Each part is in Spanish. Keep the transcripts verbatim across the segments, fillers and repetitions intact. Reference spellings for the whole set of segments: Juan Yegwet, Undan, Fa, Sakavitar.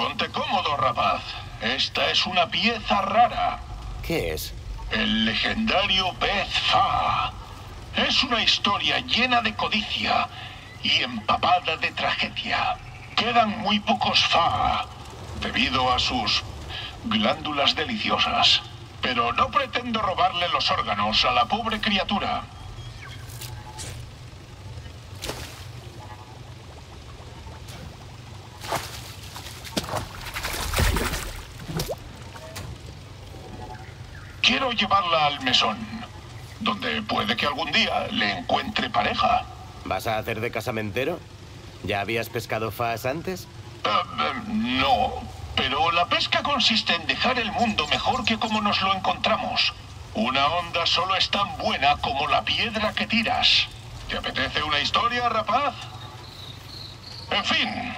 Ponte cómodo, rapaz. Esta es una pieza rara. ¿Qué es? El legendario pez Fa. Es una historia llena de codicia y empapada de tragedia. Quedan muy pocos Fa debido a sus glándulas deliciosas. Pero no pretendo robarle los órganos a la pobre criatura. Quiero llevarla al mesón, donde puede que algún día le encuentre pareja. ¿Vas a hacer de casamentero? ¿Ya habías pescado faas antes? Uh, uh, no, pero la pesca consiste en dejar el mundo mejor que como nos lo encontramos. Una onda solo es tan buena como la piedra que tiras. ¿Te apetece una historia, rapaz? En fin,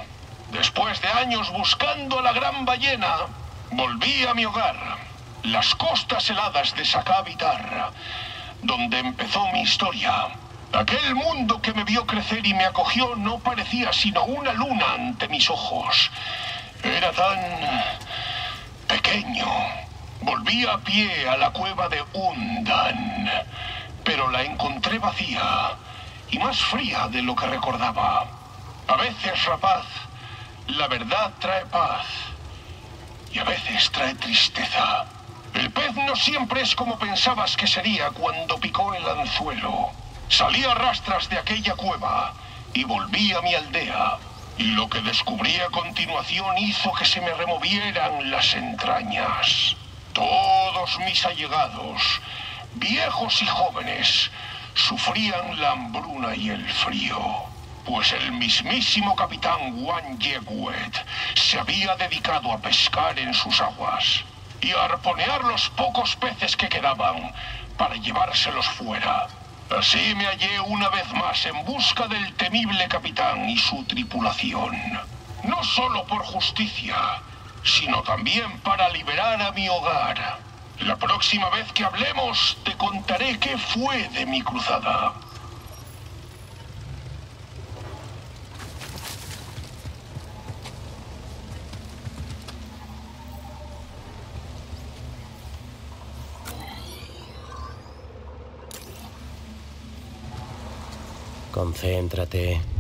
después de años buscando a la gran ballena, volví a mi hogar, las costas heladas de Sakavitar, donde empezó mi historia. Aquel mundo que me vio crecer y me acogió no parecía sino una luna ante mis ojos. Era tan pequeño. Volví a pie a la cueva de Undan, pero la encontré vacía y más fría de lo que recordaba. A veces, rapaz, la verdad trae paz y a veces trae tristeza. El pez no siempre es como pensabas que sería cuando picó el anzuelo. Salí a rastras de aquella cueva y volví a mi aldea. Y lo que descubrí a continuación hizo que se me removieran las entrañas. Todos mis allegados, viejos y jóvenes, sufrían la hambruna y el frío, pues el mismísimo capitán Juan Yegwet se había dedicado a pescar en sus aguas y a arponear los pocos peces que quedaban para llevárselos fuera. Así me hallé una vez más en busca del temible capitán y su tripulación. No solo por justicia, sino también para liberar a mi hogar. La próxima vez que hablemos, te contaré qué fue de mi cruzada. Concéntrate.